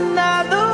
another